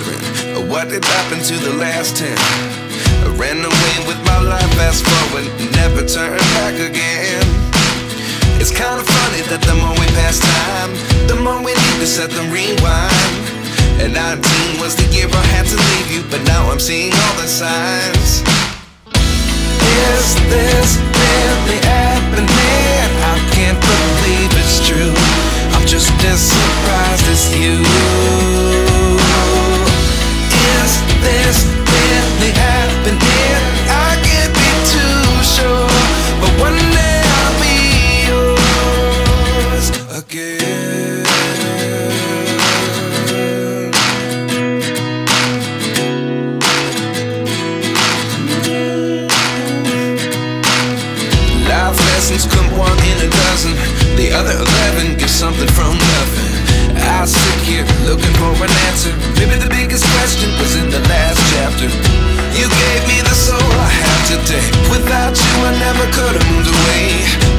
children. What did happen to the last 10? I ran away with my life, fast forward, never turn back again. It's kinda funny that the more we pass time, the more we need to set them rewind. And 19 was the year I had to leave you, but now I'm seeing all the signs. Is this really happening? I can't believe it's true. I'm just as surprised as you. This really happened here, I can't be too sure, but one day I'll be yours again. Life lessons come one in a dozen, the other 11 get something from nothing. I sit here looking for an answer. Maybe the biggest question was in the last chapter. You gave me the soul I have today. Without you I never could have moved away.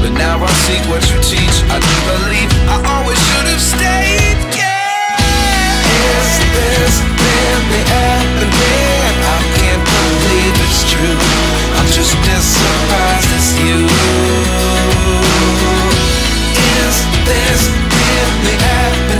But now I see what you teach. I do believe I always should have stayed. Yeah. Is this really happening? I can't believe it's true. I'm just as surprised as you. Is this really happening?